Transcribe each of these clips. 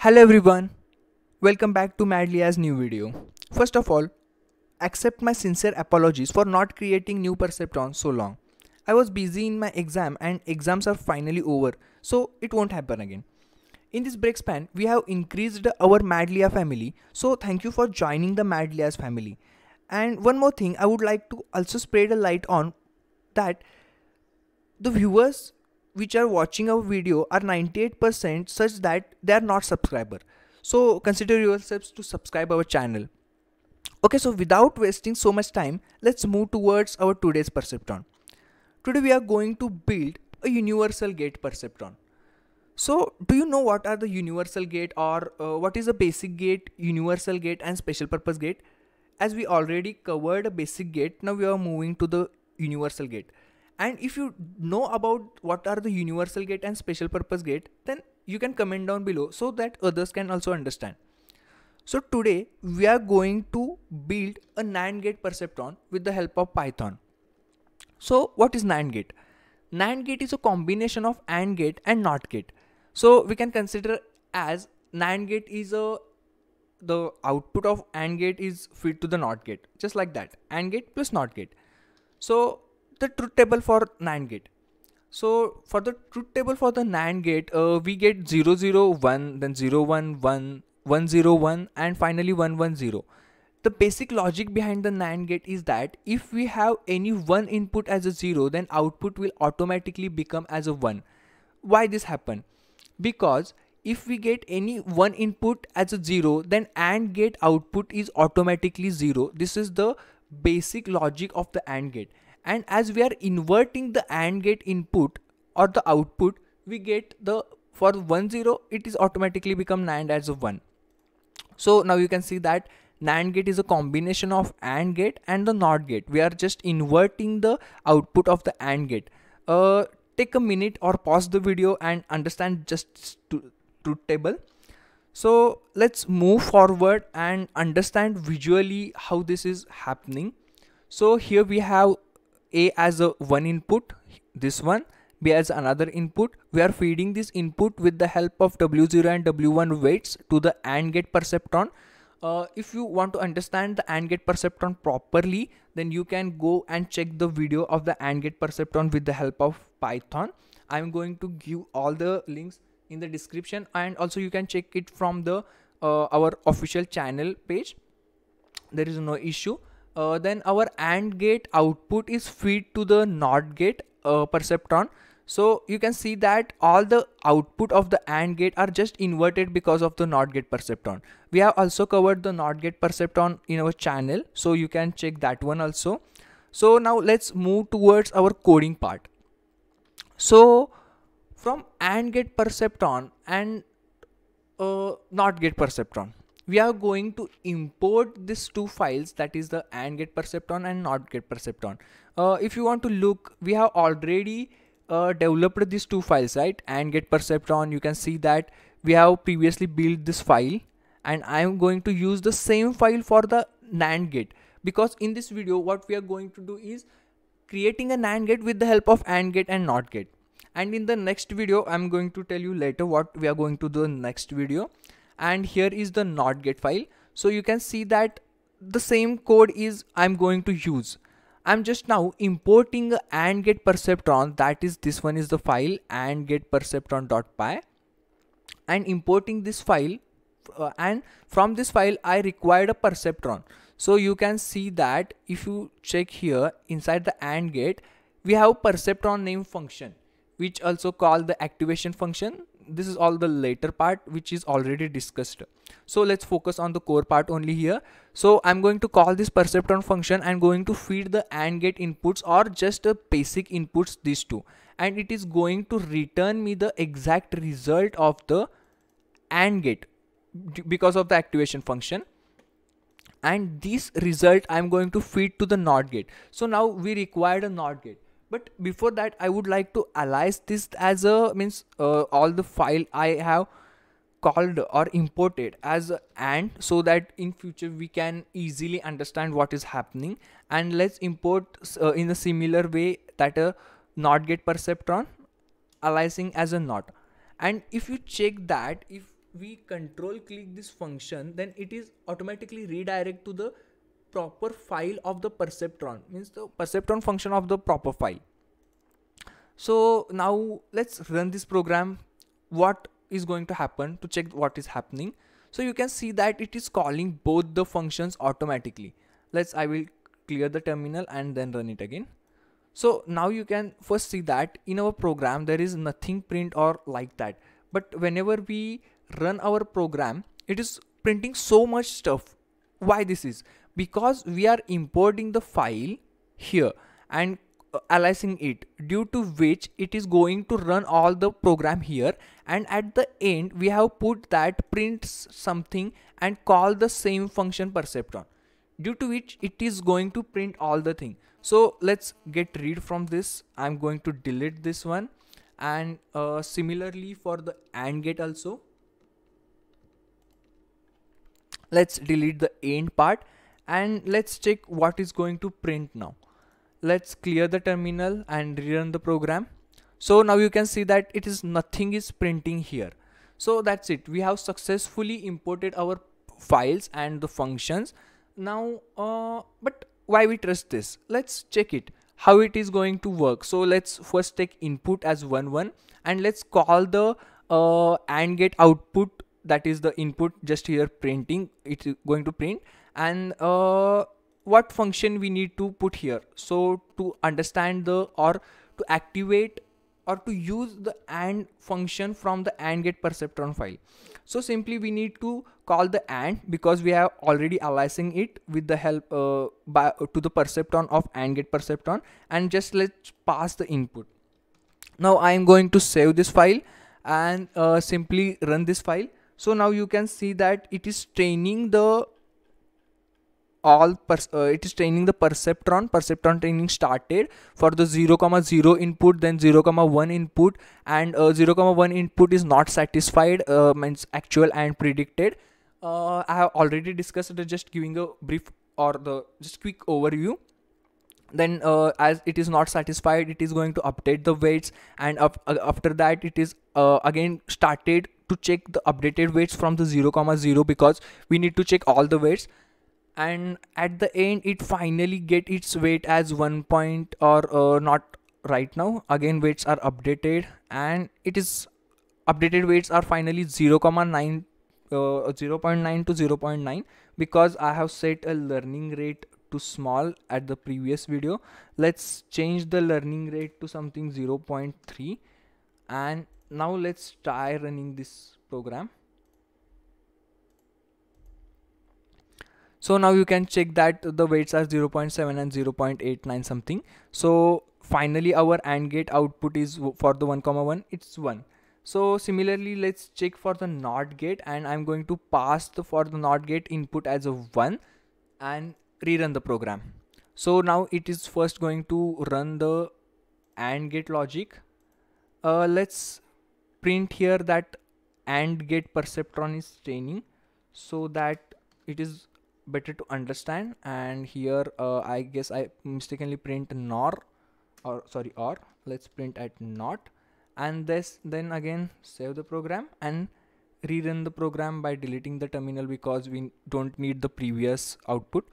Hello everyone, welcome back to MAD LIA's new video. First of all, accept my sincere apologies for not creating new Perceptron so long. I was busy in my exam and exams are finally over, so it won't happen again. In this break span, we have increased our MAD LIA family, so thank you for joining the MAD LIA's family. And one more thing I would like to also spread a light on that the viewers which are watching our video are 98% such that they are not subscriber. So consider yourselves to subscribe our channel. Okay, so without wasting so much time, let's move towards our today's perceptron. Today we are going to build a universal gate perceptron. So do you know what are the universal gate or what is a basic gate, universal gate and special purpose gate? As we already covered a basic gate, now we are moving to the universal gate. And if you know about what are the universal gate and special purpose gate, then you can comment down below so that others can also understand. So today we are going to build a NAND gate perceptron with the help of Python. So what is NAND gate? NAND gate is a combination of AND gate and NOT gate. So we can consider as NAND gate is the output of AND gate is fed to the NOT gate, just like that. AND gate plus NOT gate. So the truth table for NAND gate. So for the truth table for the NAND gate, we get 001, then 011, 101, and finally 110. The basic logic behind the NAND gate is that if we have any one input as a 0, then output will automatically become as a 1. Why this happen? Because if we get any one input as a 0, then AND gate output is automatically 0. This is the basic logic of the AND gate. And as we are inverting the AND gate input or the output, we get the for 10 it is automatically become NAND as a 1. So now you can see that NAND gate is a combination of AND gate and the NOT gate. We are just inverting the output of the AND gate. Take a minute or pause the video and understand just truth table. So let's move forward and understand visually how this is happening. So here we have A as a one input, this one, B as another input. We are feeding this input with the help of W0 and W1 weights to the AND gate perceptron. If you want to understand the AND gate perceptron properly, then you can go and check the video of the AND gate perceptron with the help of Python. I'm going to give all the links in the description, and also you can check it from the our official channel page. There is no issue. Then our AND gate output is fed to the NOT gate perceptron. So you can see that all the output of the AND gate are just inverted because of the NOT gate perceptron. We have also covered the NOT gate perceptron in our channel, so you can check that one also. So now let's move towards our coding part. So from AND gate perceptron and NOT gate perceptron, we are going to import these two files, that is the AND gate perceptron and NOT gate perceptron. If you want to look, we have already developed these two files, right? AND gate perceptron, you can see that we have previously built this file, and I am going to use the same file for the NAND gate, because in this video what we are going to do is creating a NAND gate with the help of AND gate and NOT gate. And in the next video, I am going to tell you later what we are going to do in the next video. And here is the NOT gate file. So you can see that the same code is I'm going to use. I'm just now importing a AND gate perceptron, that is, this one is the file AND gate perceptron.py, and importing this file, and from this file I required a perceptron. So you can see that if you check here inside the AND gate, we have perceptron name function, which also called the activation function. This is all the later part which is already discussed. So let's focus on the core part only here. So I'm going to call this perceptron function and going to feed the AND gate inputs or just a basic inputs, these two, and it is going to return me the exact result of the AND gate because of the activation function. And this result I'm going to feed to the NOT gate. So now we required a NOT gate. But before that, I would like to alias this as a all the file I have called or imported as AND, so that in future we can easily understand what is happening. And let's import in a similar way that a NOT gate perceptron aliasing as a NOT. And if you check that, if we control click this function, then it is automatically redirect to the proper file of the perceptron, means the perceptron function of the proper file. So now let's run this program. What is going to happen to check what is happening? So you can see that it is calling both the functions automatically. I will clear the terminal and then run it again. So now you can first see that in our program there is nothing print or like that, but whenever we run our program it is printing so much stuff. Why this is? Because we are importing the file here and aliasing it, due to which it is going to run all the program here, and at the end we have put that prints something and call the same function perceptron, due to which it is going to print all the thing. So let's get rid from this. I'm going to delete this one, and similarly for the AND gate also let's delete the AND part, and let's check what is going to print now. Let's clear the terminal and rerun the program. So now you can see that it is nothing is printing here. So that's it, we have successfully imported our files and the functions. Now but why we trust this? Let's check it how it is going to work. So let's first take input as 1 1, and let's call the AND gate output, that is the input just here printing, it's going to print. And what function we need to put here, so to understand the or to activate or to use the AND function from the AND gate perceptron file. So simply we need to call the AND, because we are already aliasing it with the help to the perceptron of AND gate perceptron, and just let's pass the input. Now I am going to save this file and simply run this file. So now you can see that it is training the perceptron. Perceptron training started for the 0,0 input, then 0,1 input, and 0,1 input is not satisfied, means actual and predicted. I have already discussed it, just giving a brief or the just quick overview. Then as it is not satisfied, it is going to update the weights, and after that it is again started to check the updated weights from the 0,0, because we need to check all the weights. And at the end it finally get its weight as 1 point, or not right now, again weights are updated, and it is updated weights are finally 0,9 0.9 to 0.9, because I have set a learning rate to small at the previous video. Let's change the learning rate to something 0.3, and now let's try running this program. So now you can check that the weights are 0.7 and 0.89 something. So finally our AND gate output is for the 1,1, it's 1. So similarly let's check for the NOT gate, and I'm going to pass the for the NOT gate input as a 1 and rerun the program. So now it is first going to run the AND gate logic. Let's print here that AND gate perceptron is training, so that it is better to understand. And here I guess I mistakenly print or let's print at NOT, and this then again save the program and rerun the program by deleting the terminal, because we don't need the previous output.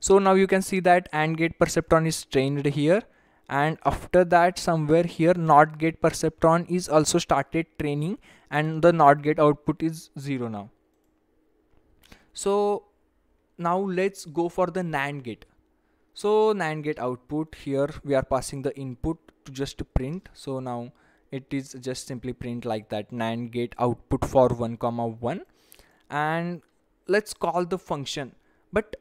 So now you can see that AND gate perceptron is trained here, and after that somewhere here NOT gate perceptron is also started training, and the NOT gate output is 0 now. So now let's go for the NAND gate. So NAND gate output, here we are passing the input to just print. So now it is just simply print like that, NAND gate output for 1,1, and let's call the function. But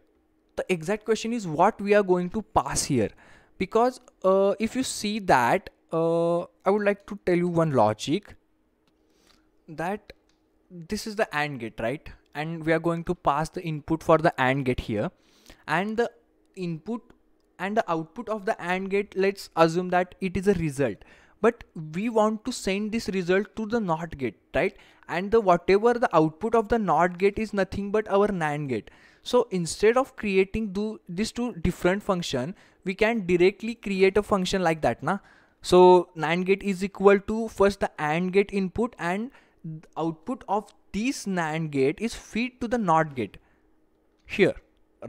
the exact question is what we are going to pass here, because if you see that I would like to tell you one logic, that this is the AND gate, right? And we are going to pass the input for the AND gate here, and the input and the output of the AND gate, let's assume that it is a result, but we want to send this result to the NOT gate, right? And the whatever the output of the NOT gate is nothing but our NAND gate. So instead of creating these two different function, we can directly create a function like that, na? So NAND gate is equal to first the AND gate input, and output of this NAND gate is fed to the NOT gate here,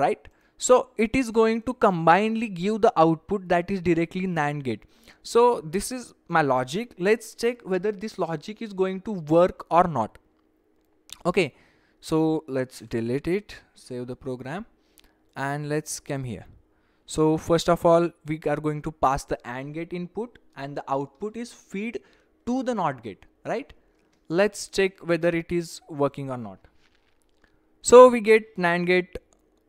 right? So it is going to combinedly give the output that is directly NAND gate. So this is my logic. Let's check whether this logic is going to work or not. Okay, so let's delete it, save the program, and let's come here. So first of all, we are going to pass the AND gate input and the output is fed to the NOT gate, right? Let's check whether it is working or not. So we get NAND gate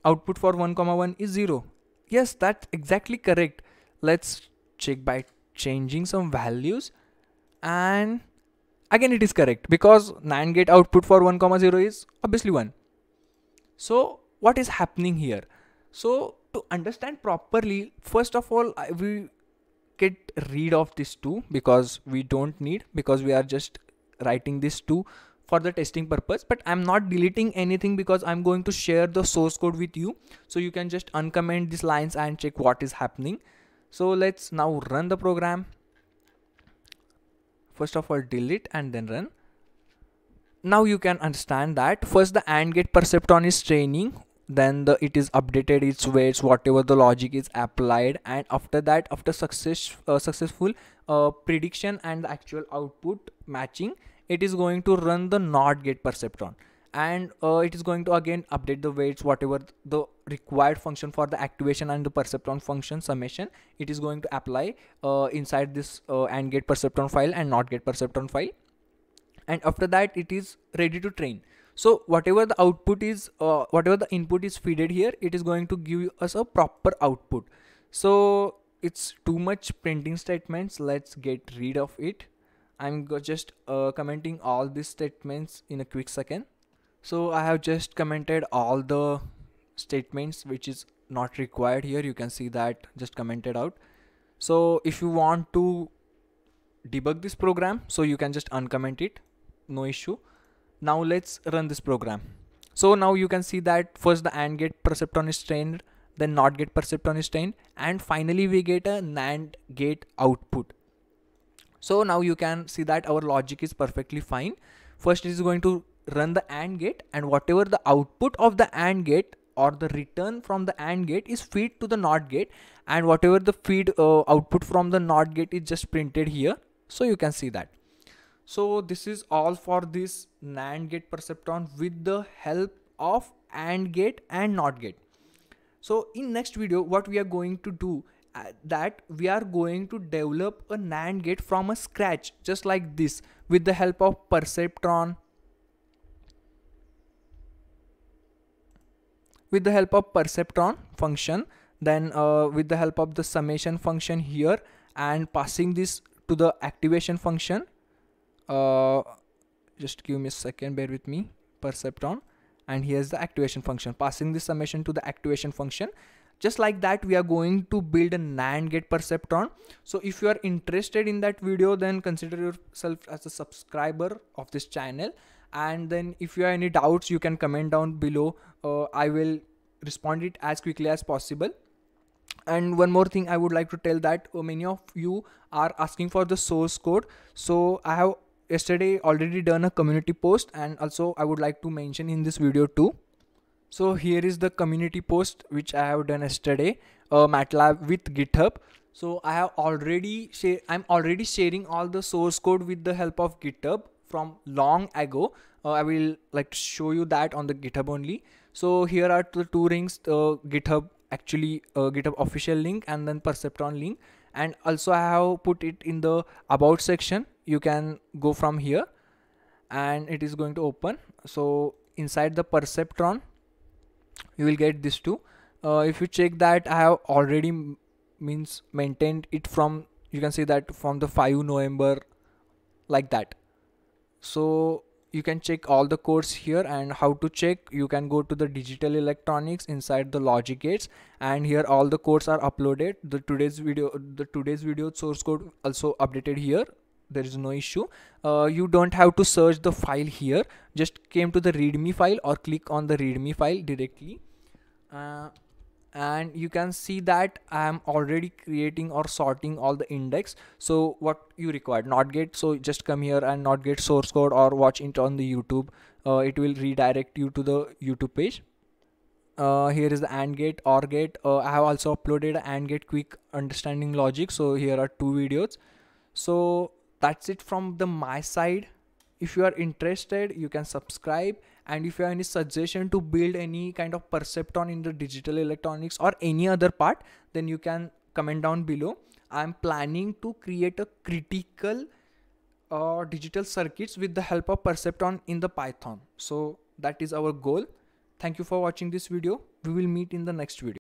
output for 1,1 is 0. Yes, that's exactly correct. Let's check by changing some values, and again it is correct because NAND gate output for 1,0 is obviously 1. So what is happening here? So to understand properly, first of all, we get rid of this 2 because we don't need, because we are just writing this 2 for the testing purpose, but I'm not deleting anything because I'm going to share the source code with you, so you can just uncomment these lines and check what is happening. So let's now run the program. First of all, delete and then run. Now you can understand that first the AND gate perceptron is training, then it is updated its weights, whatever the logic is applied, and after that, after successful prediction and the actual output matching, it is going to run the NOT gate perceptron, and it is going to again update the weights, whatever the required function for the activation and the perceptron function summation, it is going to apply inside this AND gate perceptron file and NOT gate perceptron file, and after that it is ready to train. So whatever the output is, whatever the input is fed here, it is going to give us a proper output. So it's too much printing statements. Let's get rid of it. I'm just commenting all these statements in a quick second. So I have just commented all the statements which is not required here. You can see that just commented out. So if you want to debug this program, so you can just uncomment it, no issue. Now let's run this program. So now you can see that first the AND gate perceptron is trained, then NOT gate perceptron is trained, and finally we get a NAND gate output. So now you can see that our logic is perfectly fine. First it is going to run the AND gate, and whatever the output of the AND gate or the return from the AND gate is fed to the NOT gate, and whatever the feed output from the NOT gate is just printed here. So you can see that. So this is all for this NAND gate perceptron with the help of AND gate and NOT gate. So in next video, what we are going to do that we are going to develop a NAND gate from a scratch, just like this, with the help of perceptron, with the help of perceptron function, then with the help of the summation function here, and passing this to the activation function. Just give me a second, bear with me. Perceptron, and here's the activation function, passing the summation to the activation function. Just like that, we are going to build a NAND gate perceptron. So if you are interested in that video, then consider yourself as a subscriber of this channel, and then if you have any doubts, you can comment down below. I will respond it as quickly as possible. And one more thing I would like to tell, that many of you are asking for the source code. So I have yesterday already done a community post, and also I would like to mention in this video too. So here is the community post which I have done yesterday, MATLAB with GitHub. So I have already I'm already sharing all the source code with the help of GitHub from long ago. I will like to show you that on the GitHub only. So here are the two links, GitHub actually GitHub official link and then perceptron link, and also I have put it in the about section. You can go from here and it is going to open. So inside the perceptron you will get this too. If you check that, I have already maintained it from, you can see that from the 5 November, like that. So you can check all the codes here, and how to check, you can go to the digital electronics inside the logic gates, and here all the codes are uploaded. The today's video source code also updated here. There is no issue. You don't have to search the file here, just came to the readme file or click on the readme file directly, and you can see that I am already creating or sorting all the index. So what you required, NOT gate, so just come here and NOT gate source code or watch it on the YouTube. It will redirect you to the YouTube page. Here is the AND gate, OR gate. I have also uploaded AND gate quick understanding logic. So here are 2 videos. So that's it from the my side. If you are interested, you can subscribe, and if you have any suggestion to build any kind of Perceptron in the digital electronics or any other part, then you can comment down below. I am planning to create a critical digital circuits with the help of Perceptron in the Python. So that is our goal. Thank you for watching this video. We will meet in the next video.